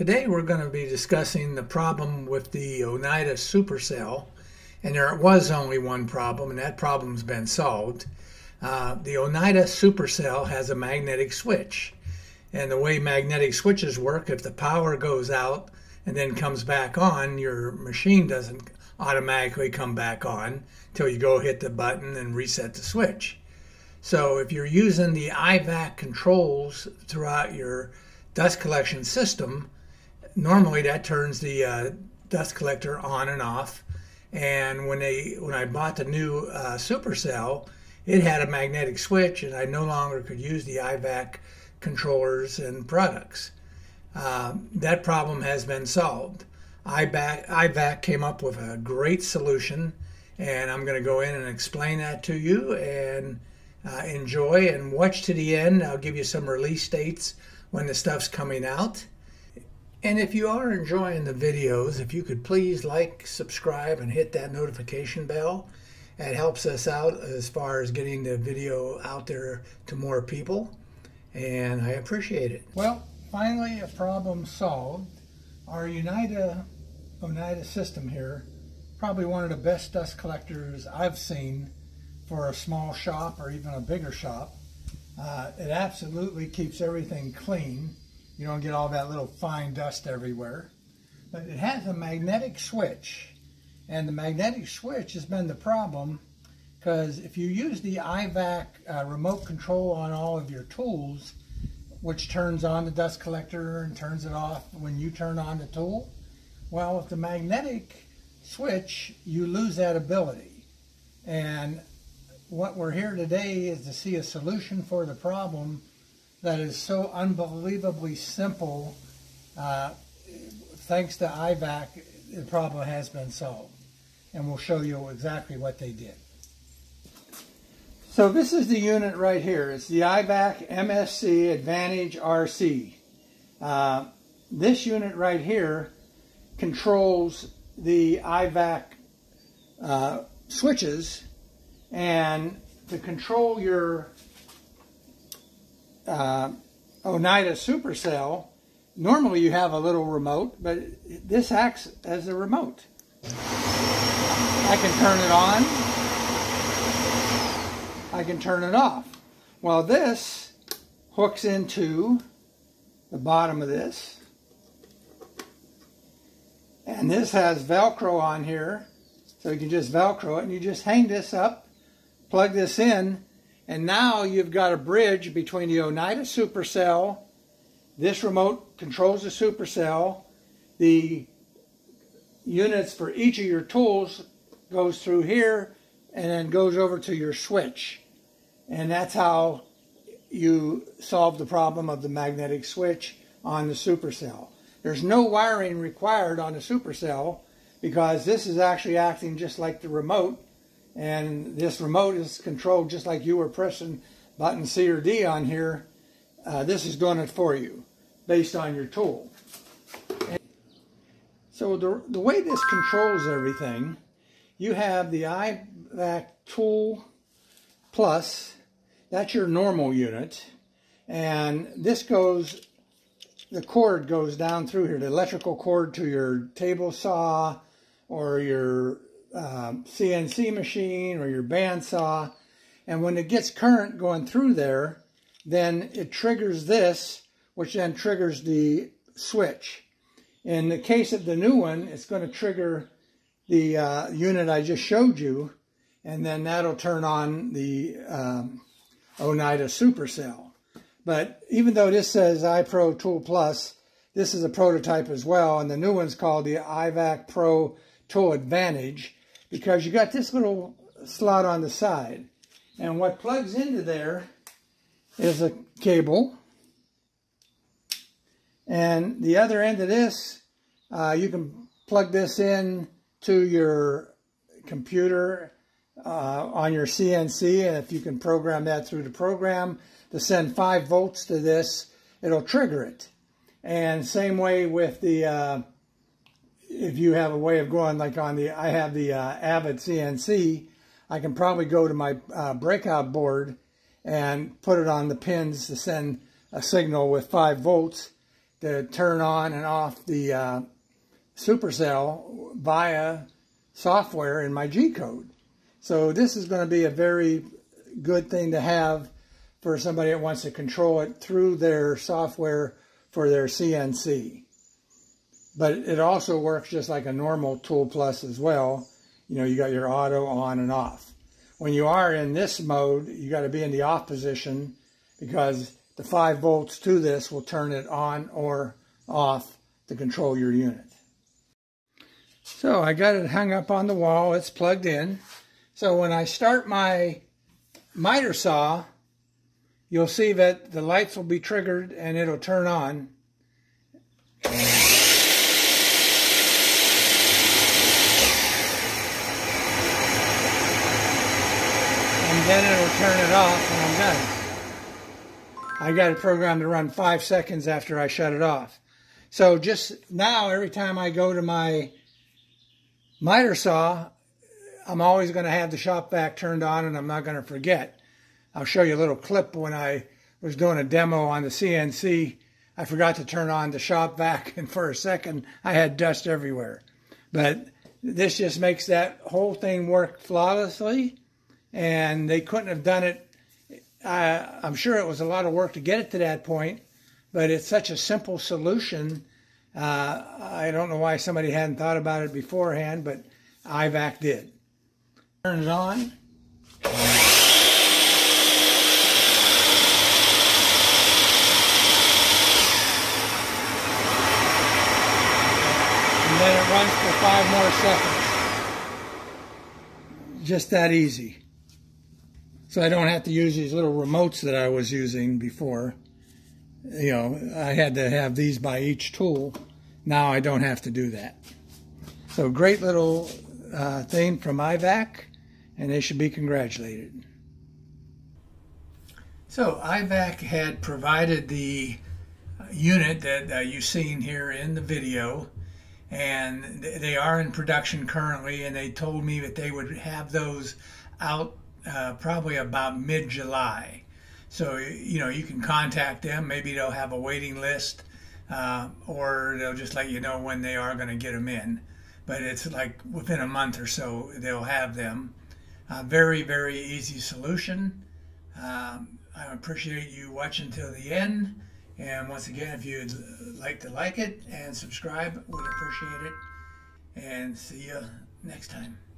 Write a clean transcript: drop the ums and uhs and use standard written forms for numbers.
Today we're going to be discussing the problem with the Oneida Supercell, and there was only one problem, and that problem's been solved. The Oneida Supercell has a magnetic switch, and the way magnetic switches work, if the power goes out and then comes back on, your machine doesn't automatically come back on until you go hit the button and reset the switch. So if you're using the iVAC controls throughout your dust collection system, normally that turns the dust collector on and off. And when I bought the new Supercell, it had a magnetic switch, and I no longer could use the iVAC controllers and products. That problem has been solved. iVAC came up with a great solution, and I'm going to go in and explain that to you, and enjoy and watch to the end. I'll give you some release dates when the stuff's coming out. And if you are enjoying the videos, if you could please like, subscribe, and hit that notification bell. It helps us out as far as getting the video out there to more people, and I appreciate it. Well, finally a problem solved. Our Oneida system here, probably one of the best dust collectors I've seen for a small shop or even a bigger shop. It absolutely keeps everything clean. You don't get all that little fine dust everywhere. But it has a magnetic switch, and the magnetic switch has been the problem, because if you use the iVAC remote control on all of your tools, which turns on the dust collector and turns it off when you turn on the tool, well, with the magnetic switch, you lose that ability. And what we're here today is to see a solution for the problem that is so unbelievably simple. Thanks to iVAC, the problem has been solved, and we'll show you exactly what they did. So this is the unit right here. It's the iVAC MSC Advantage RC. This unit right here controls the iVAC switches, and to control your Oneida Supercell, normally you have a little remote, but this acts as a remote. I can turn it on, I can turn it off. Well, this hooks into the bottom of this, and this has Velcro on here, so you can just Velcro it, and you just hang this up, plug this in, and now you've got a bridge between the Oneida Supercell. This remote controls the Supercell. The units for each of your tools goes through here and then goes over to your switch. And that's how you solve the problem of the magnetic switch on the Supercell. There's no wiring required on the Supercell, because this is actually acting just like the remote, and this remote is controlled just like you were pressing button C or D on here. This is doing it for you based on your tool. And so the way this controls everything, you have the iVAC Tool Plus. That's your normal unit, and this goes, the cord goes down through here, the electrical cord to your table saw or your CNC machine or your bandsaw, and when it gets current going through there, then it triggers this, which then triggers the switch. In the case of the new one, it's going to trigger the unit I just showed you, and then that'll turn on the Oneida Supercell. But even though this says iPro Tool Plus, this is a prototype as well, and the new one's called the IVAC Pro Tool Advantage, because you got this little slot on the side, and what plugs into there is a cable, and the other end of this, you can plug this in to your computer on your CNC, and if you can program that through the program to send 5 volts to this, it'll trigger it. And same way with the if you have a way of going, like on the, I have the Avid CNC, I can probably go to my breakout board and put it on the pins to send a signal with 5 volts, to turn on and off the Supercell via software in my G-code. So this is going to be a very good thing to have for somebody that wants to control it through their software for their CNC. But it also works just like a normal Tool Plus as well. You know, you got your auto on and off. When you are in this mode, you got to be in the off position because the 5 volts to this will turn it on or off to control your unit. So I got it hung up on the wall, it's plugged in. So when I start my miter saw, you'll see that the lights will be triggered and it'll turn on. And then it'll turn it off when I'm done. I got it programmed to run 5 seconds after I shut it off. So just now, every time I go to my miter saw, I'm always going to have the shop vac turned on and I'm not going to forget. I'll show you a little clip when I was doing a demo on the CNC. I forgot to turn on the shop vac and for a second I had dust everywhere. But this just makes that whole thing work flawlessly, and they couldn't have done it. I'm sure it was a lot of work to get it to that point, but it's such a simple solution. I don't know why somebody hadn't thought about it beforehand, but iVAC did. Turn it on. And then it runs for 5 more seconds. Just that easy. So I don't have to use these little remotes that I was using before. You know, I had to have these by each tool. Now I don't have to do that. So great little thing from iVAC, and they should be congratulated. So iVAC had provided the unit that you've seen here in the video, and they are in production currently, and they told me that they would have those out probably about mid-July. So, you know, you can contact them. Maybe they'll have a waiting list or they'll just let you know when they are going to get them in. But it's like within a month or so they'll have them. Very, very easy solution. I appreciate you watching till the end. And once again, if you'd like to like it and subscribe, we'd appreciate it. And see you next time.